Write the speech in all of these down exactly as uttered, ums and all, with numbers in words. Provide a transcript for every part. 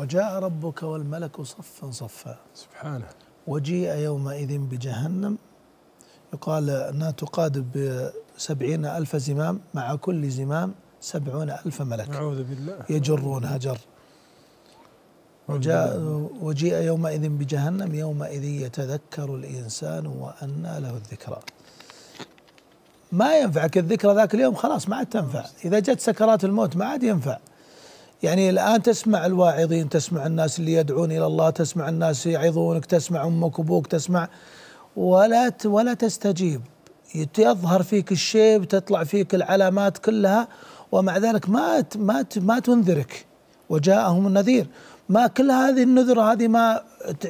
وجاء ربك والملك صفا صفا سبحانه. وجيء يومئذ بجهنم يقال أنها تقاد بسبعين ألف زمام، مع كل زمام سبعون ألف ملك أعوذ بالله يجرون هجر. وجيء يومئذ بجهنم يومئذ يتذكر الإنسان وأنى له الذكرى. ما ينفعك الذكرى ذاك اليوم، خلاص ما عاد تنفع. إذا جت سكرات الموت ما عاد ينفع. يعني الآن تسمع الواعظين، تسمع الناس اللي يدعون إلى الله، تسمع الناس يعظونك، تسمع أمك وأبوك، تسمع ولا ولا تستجيب. يظهر فيك الشيب، تطلع فيك العلامات كلها، ومع ذلك ما ما ما تنذرك. وجاءهم النذير، ما كل هذه النذرة هذه ما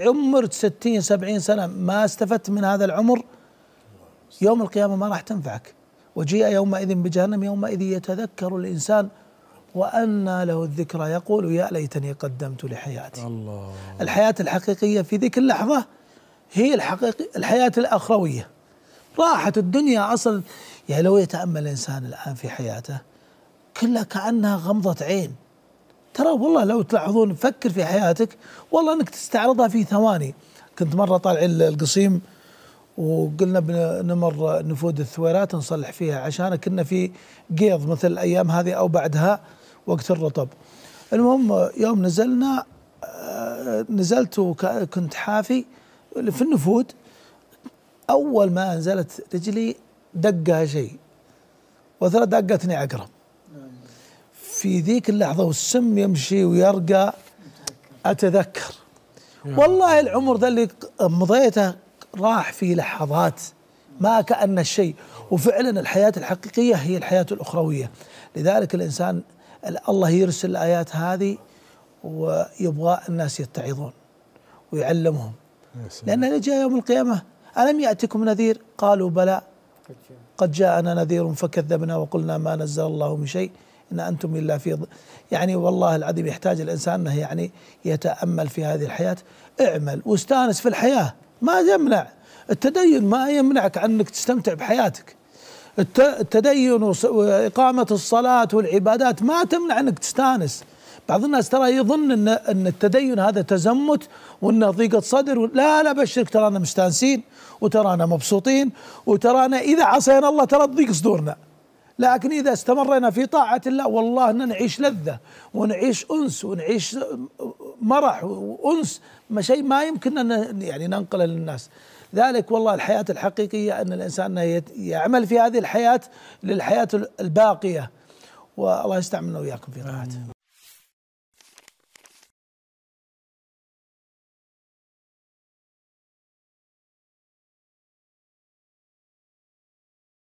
عمرت ستين سبعين سنة ما استفدت من هذا العمر، يوم القيامة ما راح تنفعك. وجيء يومئذ بجهنم يومئذ يتذكر الإنسان وأنى له الذكرى يقول يا ليتني قدمت لحياتي. الله. الحياة الحقيقية في ذيك اللحظة هي الحقيقي الحياة الأخروية. راحت الدنيا أصلا. يعني لو يتأمل الإنسان الآن في حياته كلها كأنها غمضة عين. ترى والله لو تلاحظون، فكر في حياتك والله أنك تستعرضها في ثواني. كنت مرة طالع القصيم وقلنا بنمر نفود الثويرات نصلح فيها عشان كنا في قيض مثل الأيام هذه أو بعدها وقت الرطب. المهم يوم نزلنا، نزلت وكنت حافي في النفود. أول ما نزلت رجلي دقها شيء، وترى دقتني عقرب في ذيك اللحظة، والسم يمشي ويرقى. أتذكر والله العمر ذا اللي مضيته راح في لحظات ما كأن الشيء. وفعلا الحياة الحقيقية هي الحياة الأخروية. لذلك الإنسان الله يرسل الآيات هذه ويبغى الناس يتعظون ويعلمهم، لأن جاء يوم القيامة ألم يأتكم نذير قالوا بلى قد جاءنا نذير فكذبنا وقلنا ما نزل الله من شيء إن أنتم إلا في ض... يعني والله العظيم يحتاج الإنسان أنه يعني يتأمل في هذه الحياة. اعمل واستانس في الحياة، ما يمنع التدين، ما يمنعك عنك تستمتع بحياتك. التدين وإقامة الصلاة والعبادات ما تمنع أنك تستانس. بعض الناس ترى يظن أن أن التدين هذا تزمت وأنه ضيقة صدر. لا لا، بشرك ترانا مستانسين وترانا مبسوطين، وترانا إذا عصينا الله ترى تضيق صدورنا، لكن إذا استمرنا في طاعة الله والله أننا نعيش لذة ونعيش أنس ونعيش مرح وأنس، ما شيء ما يمكن أن يعني ننقله للناس. ذلك والله الحياة الحقيقية أن الإنسان يعمل في هذه الحياة للحياة الباقية. والله يستعملنا وإياكم في طاعته.